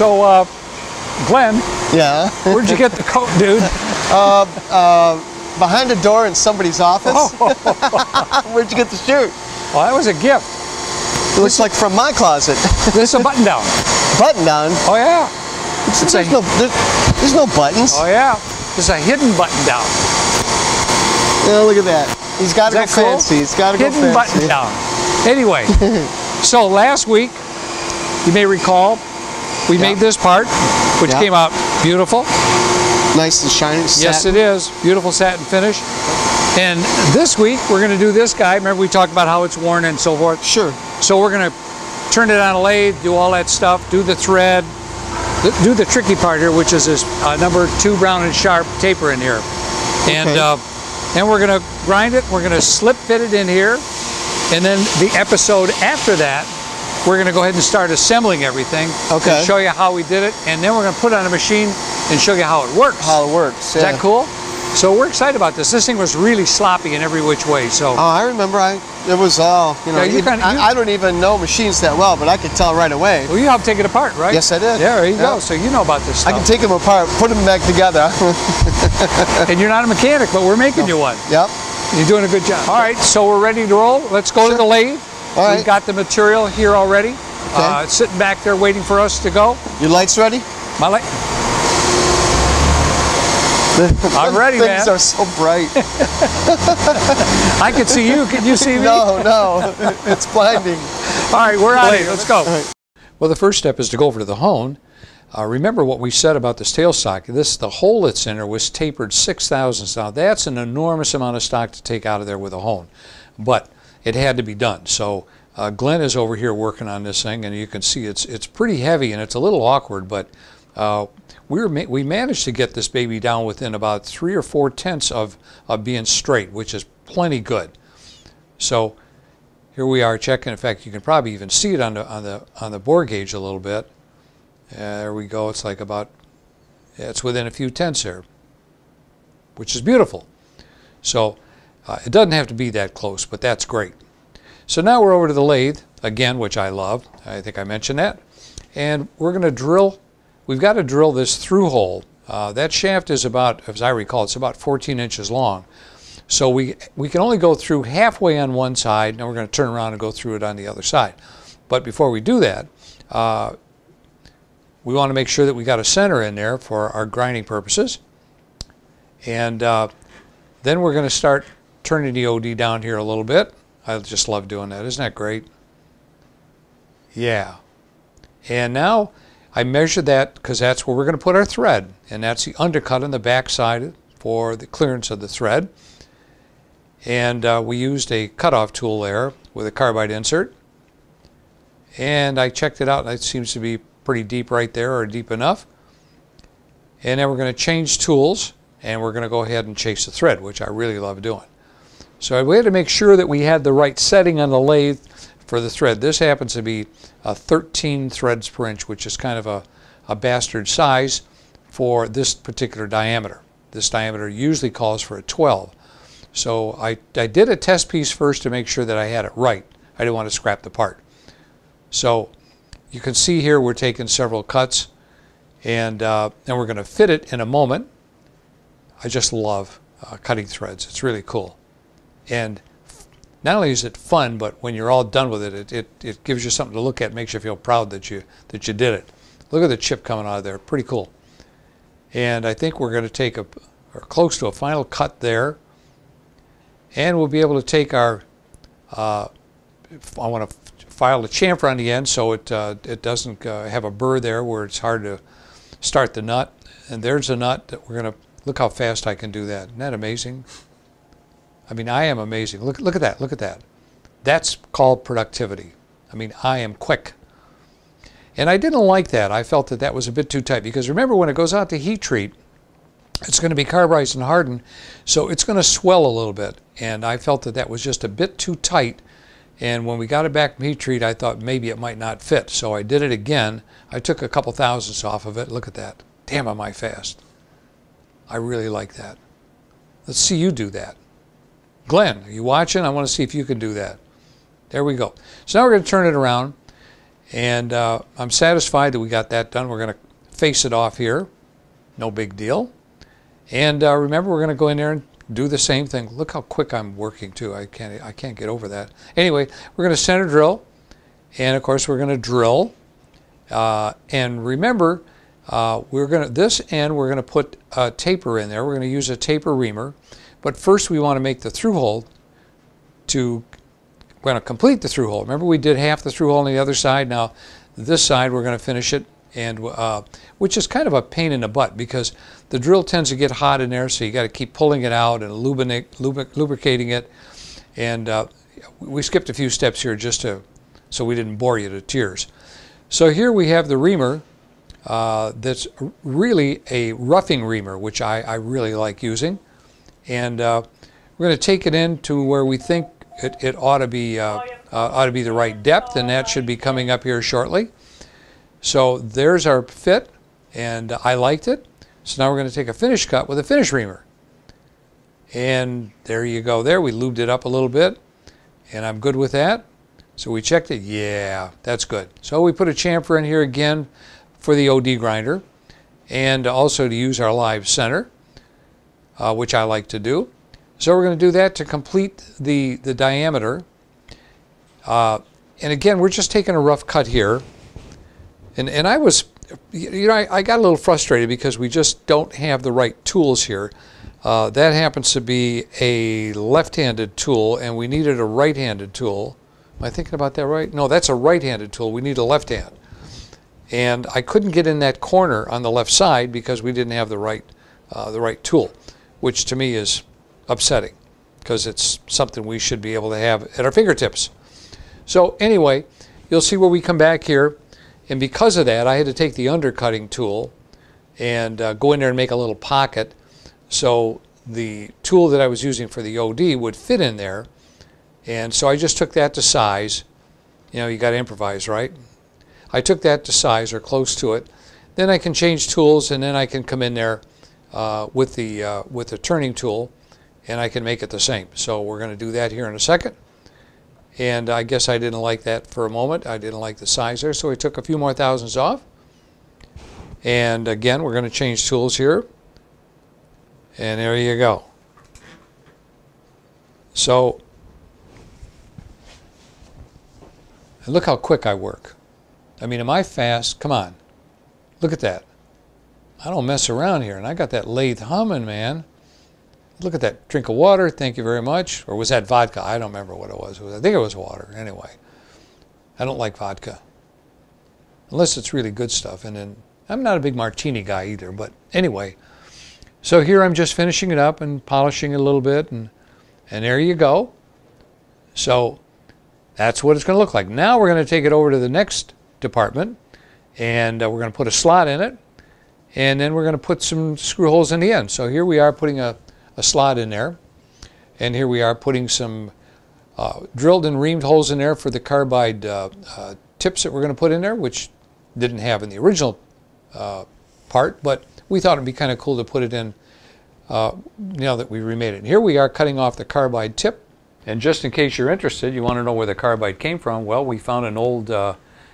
So, Glenn, yeah, where'd you get the coat, dude? Behind a door in somebody's office. Oh. Where'd you get the shirt? Well, that was a gift. It looks like from my closet. This is a button down. Button down? Oh, yeah. There's no buttons. Oh, yeah. There's a hidden button down. Yeah, look at that. He's got to go fancy. He's got to go fancy. Hidden button down. Anyway, so last week, you may recall, we made this part, which came out beautiful. Nice and shiny satin. Yes, it is. Beautiful satin finish. And this week, we're going to do this guy. Remember, we talked about how it's worn and so forth? Sure. So we're going to turn it on a lathe, do all that stuff, do the thread, do the tricky part here, which is this #2 Brown and Sharp taper in here. And okay. Then we're going to grind it. We're going to slip fit it in here. And then the episode after that, we're going to go ahead and start assembling everything. Okay. And show you how we did it. And then we're going to put it on a machine and show you how it works. How it works. Yeah. Is that cool? So we're excited about this. This thing was really sloppy in every which way. So. Oh, I remember. It was all, you know, I don't even know machines that well, but I could tell right away. Well, you helped take it apart, right? Yes, I did. There you go. So you know about this stuff. I can take them apart, put them back together. And you're not a mechanic, but we're making you one. Yep. You're doing a good job. All right, so we're ready to roll. Let's go to the lathe. All right. We've got the material here already. Okay. It's sitting back there waiting for us to go. Your light's ready? My light? I'm ready, man. Things are so bright. I can see you. Can you see me? No. It's blinding. All right, we're out of here. Let's go. Right. Well, the first step is to go over to the hone. Remember what we said about this tailstock. The hole that's in there was tapered 0.006. Now, that's an enormous amount of stock to take out of there with a hone, but it had to be done. So Glenn is over here working on this thing, and you can see it's pretty heavy, and it's a little awkward, but we managed to get this baby down within about 3 or 4 tenths of being straight, which is plenty good. So here we are checking. In fact, you can probably even see it on the bore gauge a little bit. There we go. It's like about, it's within a few tenths here, which is beautiful. So it doesn't have to be that close, but that's great. So now we're over to the lathe again, which I love. I think I mentioned that, and we're going to drill. We've got to drill this through hole. That shaft is about, as I recall, it's about 14 inches long. So we can only go through halfway on one side, and we're going to turn around and go through it on the other side. But before we do that, we want to make sure that we got a center in there for our grinding purposes. And then we're going to start turning the OD down here a little bit. I just love doing that. Isn't that great? Yeah. And now I measured that because that's where we're going to put our thread, and that's the undercut on the back side for the clearance of the thread. And we used a cutoff tool there with a carbide insert, and I checked it out, and it seems to be pretty deep right there, or deep enough. And then we're going to change tools, and we're going to go ahead and chase the thread, which I really love doing. So we had to make sure that we had the right setting on the lathe for the thread. This happens to be 13 threads per inch, which is kind of a bastard size for this particular diameter. This diameter usually calls for a 12. So I did a test piece first to make sure that I had it right. I didn't want to scrap the part. So you can see here we're taking several cuts, and then we're going to fit it in a moment. I just love cutting threads. It's really cool. And not only is it fun, but when you're all done with it, it gives you something to look at, makes you feel proud that you did it. Look at the chip coming out of there. Pretty cool. And I think we're going to take or close to a final cut there. And we'll be able to take our, I want to file the chamfer on the end so it doesn't have a burr there where it's hard to start the nut. And there's a nut that we're going to, look how fast I can do that. Isn't that amazing? I mean, I am amazing. Look at that. Look at that. That's called productivity. I mean, I am quick. And I didn't like that. I felt that was a bit too tight, because remember, when it goes out to heat treat, it's going to be carburized and hardened, so it's going to swell a little bit. And I felt that was just a bit too tight. And when we got it back from heat treat, I thought maybe it might not fit. So I did it again. I took a couple thousandths off of it. Look at that. Damn, am I fast. I really like that. Let's see you do that. Glenn, are you watching? I want to see if you can do that. There we go. So now we're going to turn it around, And I'm satisfied that we got that done. We're going to face it off here. No big deal. And remember, we're going to go in there and do the same thing. Look how quick I'm working too. I can't get over that. Anyway, we're going to center drill, and of course we're going to drill. And remember, we're going to put a taper in there. We're going to use a taper reamer, but first we want to make the through hole. We're going to complete the through hole. Remember, we did half the through hole on the other side. Now, this side we're going to finish it, and which is kind of a pain in the butt because the drill tends to get hot in there, so you got to keep pulling it out and lubricating it. And we skipped a few steps here just so we didn't bore you to tears. So here we have the reamer that's really a roughing reamer, which I really like using. And we're going to take it in to where we think it ought to be the right depth, and that should be coming up here shortly. So there's our fit, and I liked it. So now we're going to take a finish cut with a finish reamer. And there you go there. We lubed it up a little bit, and I'm good with that. So we checked it. Yeah, that's good. So we put a chamfer in here again for the OD grinder, and also to use our live center, which I like to do. So we're going to do that to complete the diameter. And again, we're just taking a rough cut here. And I was, you know, I got a little frustrated because we just don't have the right tools here. That happens to be a left-handed tool, and we needed a right-handed tool. Am I thinking about that right? No, that's a right-handed tool. We need a left hand. And I couldn't get in that corner on the left side because we didn't have the right tool, which to me is upsetting because it's something we should be able to have at our fingertips. So anyway, you'll see where we come back here. And because of that, I had to take the undercutting tool and go in there and make a little pocket so the tool that I was using for the OD would fit in there. And so I just took that to size. You know, you got to improvise, right? I took that to size or close to it. Then I can change tools, and then I can come in there with the turning tool, and I can make it the same. So we're going to do that here in a second. And I guess I didn't like that for a moment. I didn't like the size there, so we took a few more thousandths off. And again, we're going to change tools here. And there you go. So, and look how quick I work. I mean, am I fast? Come on. Look at that. I don't mess around here, and I got that lathe humming, man. Look at that drink of water. Thank you very much. Or was that vodka? I don't remember what it was. I think it was water. Anyway, I don't like vodka unless it's really good stuff. And then I'm not a big martini guy either. But anyway, so here I'm just finishing it up and polishing it a little bit. And there you go. So that's what it's going to look like. Now we're going to take it over to the next department. And we're going to put a slot in it. And then we're going to put some screw holes in the end. So here we are putting a slot in there, and here we are putting some drilled and reamed holes in there for the carbide tips that we're going to put in there, which didn't have in the original part, but we thought it'd be kind of cool to put it in now that we remade it. And here we are cutting off the carbide tip. And just in case you're interested, you want to know where the carbide came from. Well, we found an old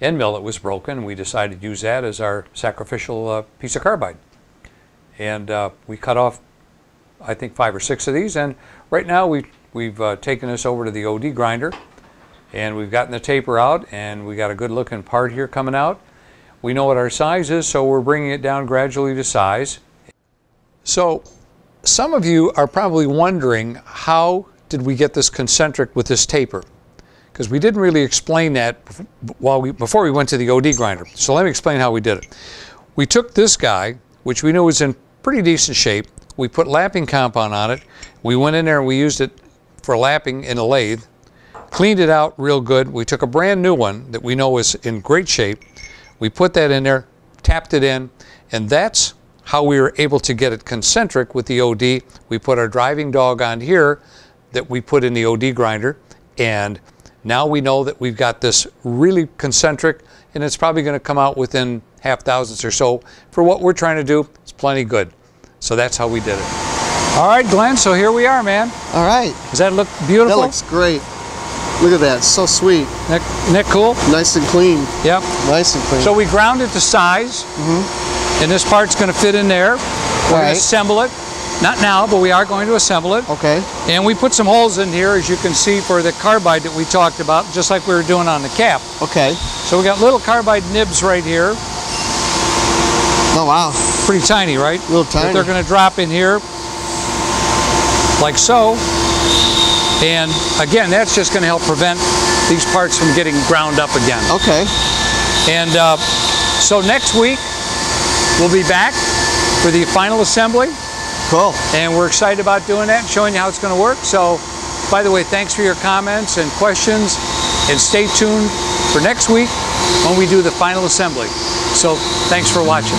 end mill that was broken, and we decided to use that as our sacrificial piece of carbide. And we cut off, I think, 5 or 6 of these, and right now we've taken this over to the OD grinder, and we've gotten the taper out, and we got a good looking part here coming out. We know what our size is, so we're bringing it down gradually to size. So some of you are probably wondering, how did we get this concentric with this taper? Because we didn't really explain that before we went to the OD grinder. So let me explain how we did it. We took this guy, which we knew was in pretty decent shape. We put lapping compound on it. We went in there and we used it for lapping in a lathe, cleaned it out real good. We took a brand new one that we know is in great shape. We put that in there, tapped it in, and that's how we were able to get it concentric with the OD. We put our driving dog on here that we put in the OD grinder, and now we know that we've got this really concentric, and it's probably going to come out within half thousandths or so. For what we're trying to do, it's plenty good. So that's how we did it. All right, Glenn, so here we are, man. All right. Does that look beautiful? That looks great. Look at that, so sweet. Isn't that cool? Nice and clean. Yep. Nice and clean. So we ground it to size, and this part's going to fit in there. We're going to assemble it. Not now, but we are going to assemble it. Okay. And we put some holes in here, as you can see, for the carbide that we talked about, just like we were doing on the cap. Okay. So we got little carbide nibs right here. Oh, wow. Pretty tiny, right? Little tiny. But they're going to drop in here, like so. And again, that's just going to help prevent these parts from getting ground up again. Okay. And so next week, we'll be back for the final assembly. Cool. And we're excited about doing that and showing you how it's going to work. So, by the way, thanks for your comments and questions. And stay tuned for next week when we do the final assembly. So, thanks for watching.